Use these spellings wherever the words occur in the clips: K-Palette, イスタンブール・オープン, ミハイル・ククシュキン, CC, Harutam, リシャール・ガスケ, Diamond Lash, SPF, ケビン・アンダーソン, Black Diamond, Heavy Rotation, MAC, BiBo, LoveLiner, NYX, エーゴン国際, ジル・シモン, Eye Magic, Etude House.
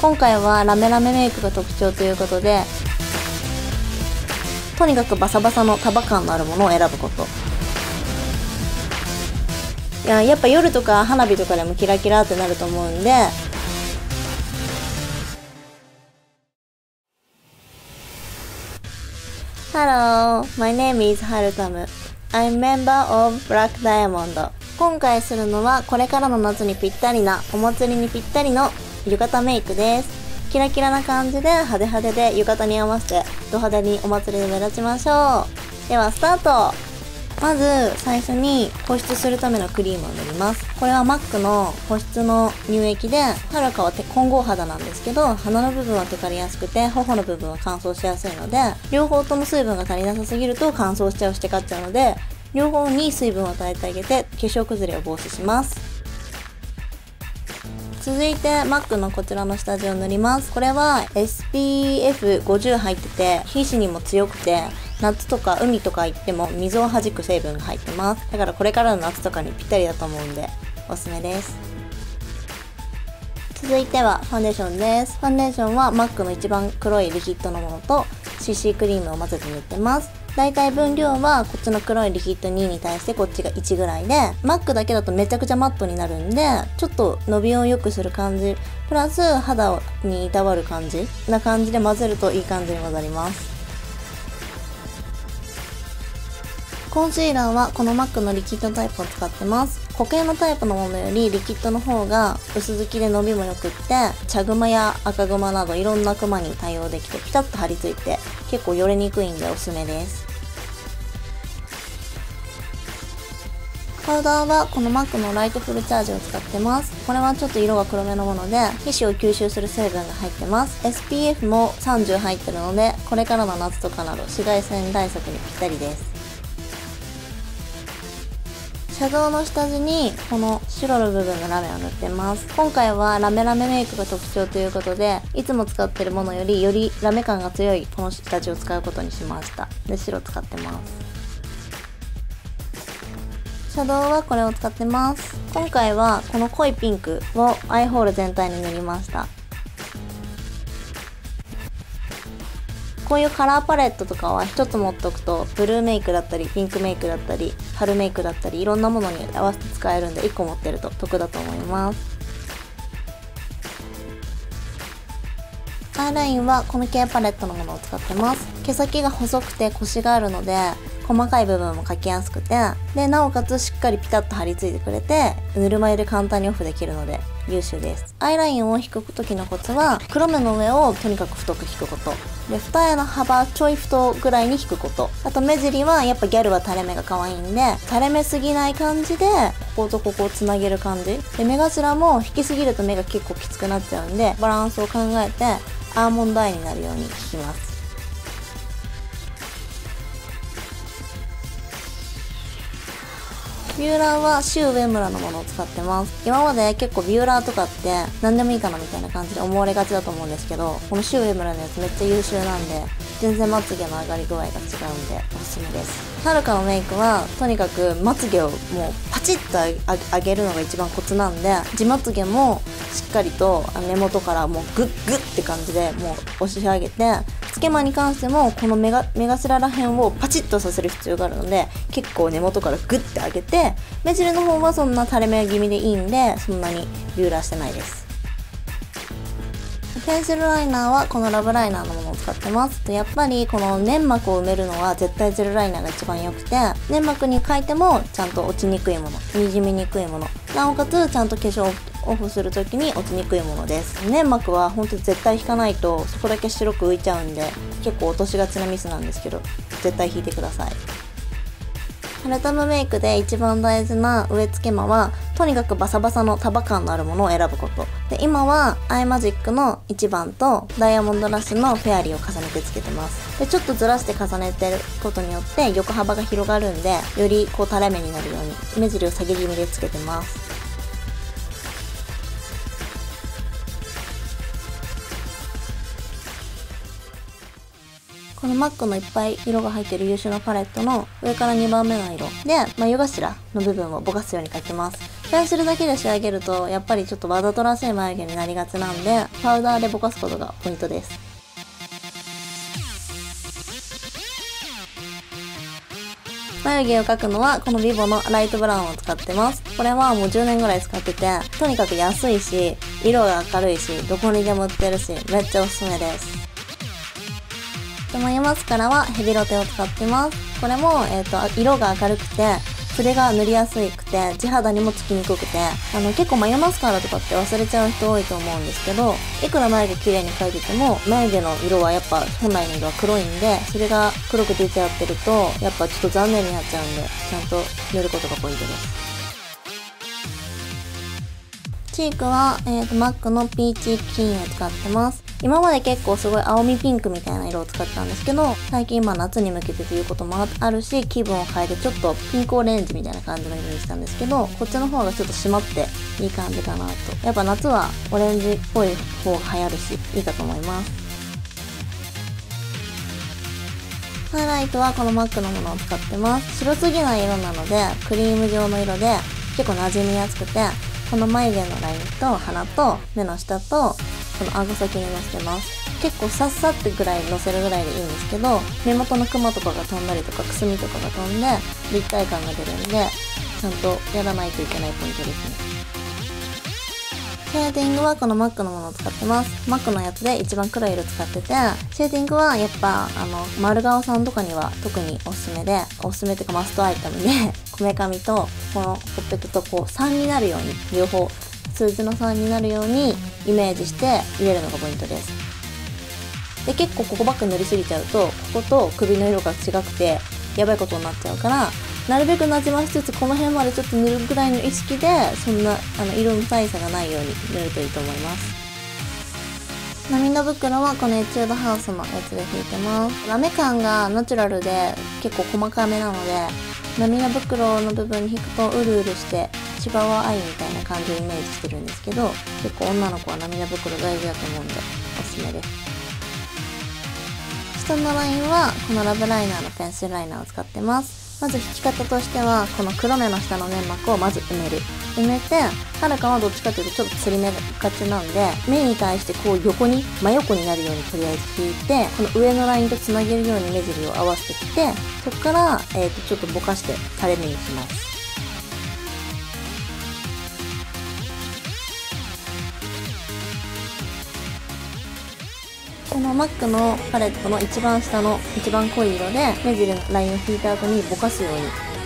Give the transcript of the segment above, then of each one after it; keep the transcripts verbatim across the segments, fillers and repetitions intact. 今回はラメラメメイクが特徴ということで、とにかくバサバサの束感のあるものを選ぶこと。いや、やっぱ夜とか花火とかでもキラキラってなると思うんで、Hello, my name is Harutam. I'm member of Black Diamond. 今回するのはこれからの夏にぴったりな、お祭りにぴったりの浴衣メイクです。キラキラな感じで派手派手で浴衣に合わせてド派手にお祭りで目立ちましょう。ではスタート。まず最初に保湿するためのクリームを塗ります。これは マック の保湿の乳液で、はるかは混合肌なんですけど、鼻の部分はテカりやすくて頬の部分は乾燥しやすいので、両方とも水分が足りなさすぎると乾燥しちゃうしテカっちゃうので、両方に水分を与えてあげて化粧崩れを防止します。続いて マック のこちらの下地を塗ります。これは エスピーエフごじゅう 入ってて、皮脂にも強くて、夏とか海とか行っても水を弾く成分が入ってます。だからこれからの夏とかにぴったりだと思うんでおすすめです。続いてはファンデーションです。ファンデーションは マック の一番黒いリキッドのものと シーシー クリームを混ぜて塗ってます。だいたい分量はこっちの黒いリキッドにに対してこっちがいちぐらいで、 マック だけだとめちゃくちゃマットになるんで、ちょっと伸びを良くする感じプラス肌にいたわる感じな感じで混ぜるといい感じに混ざります。コンシーラーはこの マック のリキッドタイプを使ってます。固形のタイプのものよりリキッドの方が薄付きで伸びも良くって、茶グマや赤グマなどいろんなクマに対応できてピタッと張り付いて結構よれにくいんでおすすめです。パウダーはこの マック のライトフルチャージを使ってます。これはちょっと色が黒めのもので、皮脂を吸収する成分が入ってます。エスピーエフ もさんじゅう入ってるので、これからの夏とかなど紫外線対策にぴったりです。シャドウの下地にこの白の部分のラメを塗ってます。今回はラメラメメイクが特徴ということで、いつも使ってるものよりよりラメ感が強いこの下地を使うことにしました。で、白使ってます。シャドウはこれを使ってます。今回はこの濃いピンクをアイホール全体に塗りました。こういうカラーパレットとかは一つ持っておくと、ブルーメイクだったりピンクメイクだったり春メイクだったりいろんなものに合わせて使えるんで、いっこ持ってると得だと思います。アイラインはこの系パレットのものを使ってます。毛先が細くてコシがあるので細かい部分も描きやすくて、でなおかつしっかりピタッと張り付いてくれて、ぬるま湯で簡単にオフできるので優秀です。アイラインを引く時のコツは、黒目の上をとにかく太く引くこと、で二重の幅ちょい太ぐらいに引くこと、あと目尻はやっぱギャルは垂れ目が可愛いんで、垂れ目すぎない感じでこことここをつなげる感じで、目頭も引きすぎると目が結構きつくなっちゃうんで、バランスを考えてアーモンドアイになるように引きます。ビューラーはシュウ上村のものを使ってます。今まで結構ビューラーとかって何でもいいかなみたいな感じで思われがちだと思うんですけど、このシュウ上村のやつめっちゃ優秀なんで、全然まつげの上がり具合が違うんでおすすめです。はるかのメイクはとにかくまつげをもうパチッと上げるのが一番コツなんで、地まつげもしっかりと根元からもうグッグッって感じでもう押し上げて、つけまに関してもこの目が目頭らへんをパチッとさせる必要があるので、結構根元からグッて上げて、目尻の方はそんな垂れ目気味でいいんでそんなにビューラーしてないです。ペンシルライナーはこのラブライナーのものを使ってます。やっぱりこの粘膜を埋めるのは絶対ジェルライナーが一番良くて、粘膜に描いてもちゃんと落ちにくいもの、にじみにくいもの、なおかつちゃんと化粧オフする時に落ちにくいものです。粘膜は本当に絶対引かないとそこだけ白く浮いちゃうんで、結構落としがちなミスなんですけど絶対引いてください。ハルタムメイクで一番大事な植付け間は、とにかくバサバサの束感のあるものを選ぶことで、今はアイマジックのいちばんとダイヤモンドラッシュのフェアリーを重ねてつけてます。でちょっとずらして重ねてることによって横幅が広がるんで、よりこう垂れ目になるように目尻を下げ気味でつけてます。この マック のいっぱい色が入っている優秀なパレットの上からにばんめの色で、眉頭の部分をぼかすように描きます。ふたするだけで仕上げるとやっぱりちょっとわざとらしい眉毛になりがちなんで、パウダーでぼかすことがポイントです。眉毛を描くのはこのビボのライトブラウンを使ってます。これはもうじゅうねんぐらい使ってて、とにかく安いし、色が明るいし、どこにでも売ってるし、めっちゃおすすめです。眉マスカラはヘビロテを使ってます。これも、えー、と色が明るくて筆が塗りやすくて地肌にもつきにくくて、あの結構眉マスカラとかって忘れちゃう人多いと思うんですけど、いくら眉毛綺麗に描いてても眉毛の色はやっぱ本来の色は黒いんで、それが黒く出ちゃってるとやっぱちょっと残念になっちゃうんで、ちゃんと塗ることがポイントです。チークは、えー、とマックのピーチ金を使ってます。今まで結構すごい青みピンクみたいな色を使ってたんですけど、最近今夏に向けてということもあるし、気分を変えてちょっとピンクオレンジみたいな感じの色にしたんですけど、こっちの方がちょっと締まっていい感じかなと。やっぱ夏はオレンジっぽい方が流行るし、いいかと思います。ハイライトはこのマックのものを使ってます。白すぎない色なのでクリーム状の色で結構馴染みやすくて、この眉毛のラインと鼻と目の下とこの顎先にのせてます。結構さっさってぐらいのせるぐらいでいいんですけど、目元のクマとかが飛んだりとかくすみとかが飛んで立体感が出るんで、ちゃんとやらないといけないポイントですね。シェーディングはこのマックのものを使ってます。マックのやつで一番黒い色使ってて、シェーディングはやっぱあの丸顔さんとかには特におすすめで、おすすめっていうかマストアイテムで、こめかみとこのほっぺたとこうさんになるように、両方数字のさんになるようにイメージして入れるのがポイントです。で結構ここばっか塗りすぎちゃうと、ここと首の色が違くてやばいことになっちゃうから、なるべくなじましつつこの辺までちょっと塗るぐらいの意識で、そんなあの色の大差がないように塗るといいと思います。涙袋はこのエチュードハウスのやつで引いてます。ラメ感がナチュラルで結構細かめなので、涙袋の部分に引くとうるうるして千葉は愛みたいな感じをイメージしてるんですけど、結構女の子は涙袋大事だと思うんでおすすめです。下のラインはこのラブライナーのペンシルライナーを使ってます。まず引き方としては、この黒目の下の粘膜をまず埋める。埋めて、はるかはどっちかというとちょっとつり目がちなんで、目に対してこう横に、真横になるようにとりあえず引いて、この上のラインとつなげるように目尻を合わせてきて、そこから、えーと、ちょっとぼかして垂れ目にします。このマックのパレットの一番下の一番濃い色で目尻のラインを引いた後にぼかすように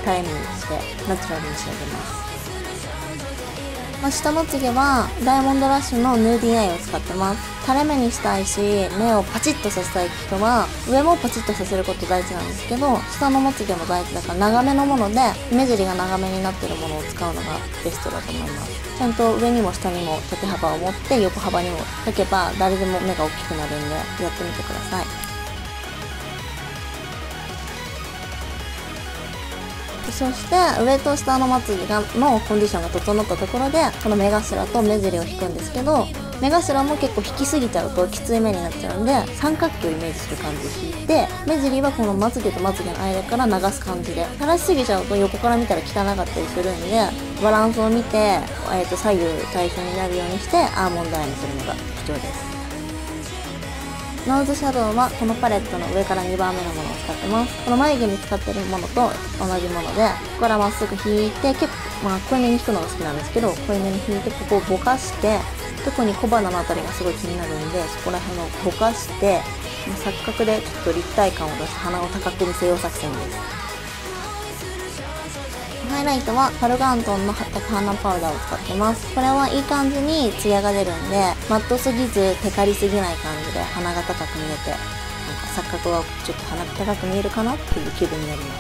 タイムにしてナチュラルに仕上げます。まあ、下まつげはダイヤモンドラッシュのヌーディーアイを使ってます。垂れ目にしたいし、目をパチッとさせたい人は上もパチッとさせること大事なんですけど、下のまつげも大事だから長めのもので目尻が長めになってるものを使うのがベストだと思います。ちゃんと上にも下にも縦幅を持って横幅にも描けば誰でも目が大きくなるんでやってみてください。そして上と下のまつげのコンディションが整ったところで、この目頭と目尻を引くんですけど、目頭も結構引きすぎちゃうときつい目になっちゃうんで、三角形をイメージする感じで引いて、目尻はこのまつげとまつげの間から流す感じで、垂らしすぎちゃうと横から見たら汚かったりするんで、バランスを見て、えー、と左右対称になるようにしてアーモンドアイにするのが特徴です。ノーズシャドウはこのパレットの上からにばんめのものを使ってます。この眉毛に使ってるものと同じもので、ここからまっすぐ引いて、結構、まあ、濃いめに引くのが好きなんですけど、濃いめに引いて、ここをぼかして、特に小鼻のあたりがすごい気になるんで、そこら辺をぼかして、錯覚でちょっと立体感を出して鼻を高く見せよう作戦です。ハイライトはパルガントンのはったく花パウダーを使ってます。これはいい感じにツヤが出るんで、マットすぎずテカリすぎない感じで鼻が高く見えて、なんか錯覚がちょっと鼻が高く見えるかなっていう気分になりま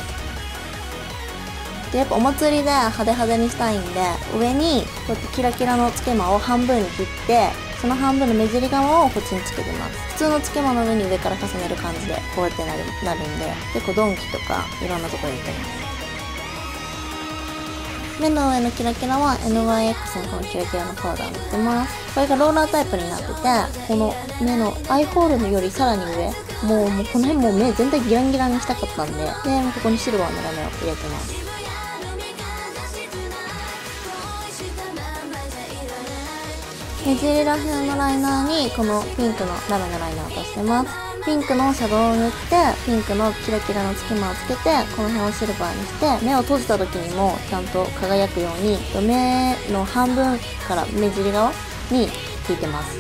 す。で、やっぱお祭りで派手派手にしたいんで、上にこうやってキラキラのつけまを半分に切って、その半分の目尻側をこっちにつけてます。普通のつけまの上に上から重ねる感じでこうやってなる、なるんで、結構ドンキとかいろんなところで売ってます。目の上のキラキラは エヌワイエックス のこのキラキラのパウダーを塗ってます。これがローラータイプになってて、この目のアイホールよりさらに上、もう、もうこの辺もう目全体ギランギランにしたかったんで、で、ここにシルバーのラメを入れてます。目尻ら辺のライナーにこのピンクのラメのライナーを足してます。ピンクのシャドウを塗って、ピンクのキラキラの隙間をつけて、この辺をシルバーにして、目を閉じた時にもちゃんと輝くように、目の半分から目尻側についてます。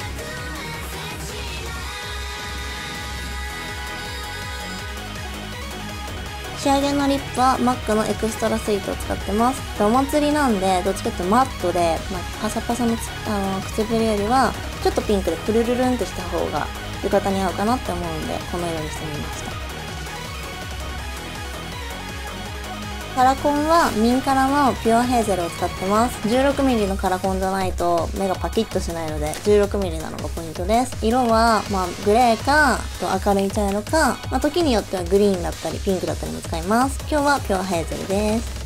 仕上げのリップは マック のエクストラスイートを使ってます。お祭りなんで、どっちかっていうとマットで、まあ、パサパサの、あの唇よりは、ちょっとピンクでプルルルンとした方が浴衣に合うかなって思うんで、このようにしてみました。カラコンはミンカラのピュアヘーゼルを使ってます。じゅうろくミリのカラコンじゃないと目がパキッとしないので、じゅうろくミリなのがポイントです。色は、まあ、グレーか、明るい茶色か、まあ、時によってはグリーンだったりピンクだったりも使います。今日はピュアヘーゼルです。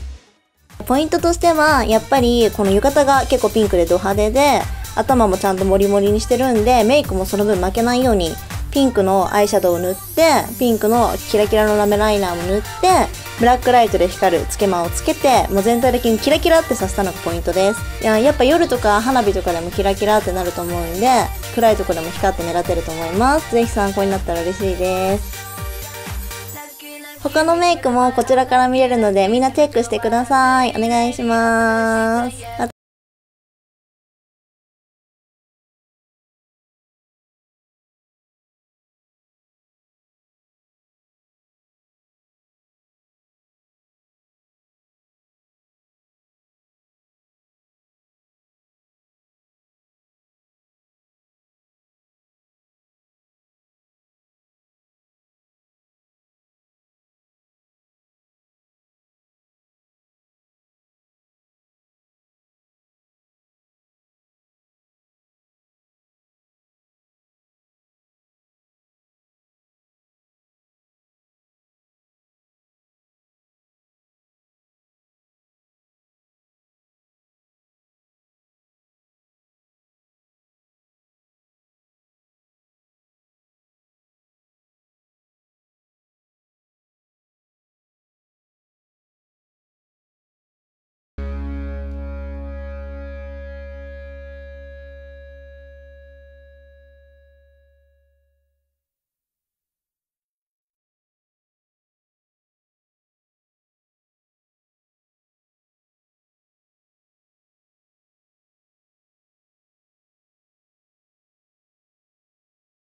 ポイントとしては、やっぱりこの浴衣が結構ピンクでド派手で、頭もちゃんとモリモリにしてるんで、メイクもその分負けないように、ピンクのアイシャドウを塗って、ピンクのキラキラのラメライナーも塗って、ブラックライトで光るつけまをつけて、もう全体的にキラキラってさせたのがポイントです。いや、やっぱ夜とか花火とかでもキラキラってなると思うんで、暗いところでも光って狙ってると思います。ぜひ参考になったら嬉しいです。他のメイクもこちらから見れるので、みんなチェックしてください。お願いします。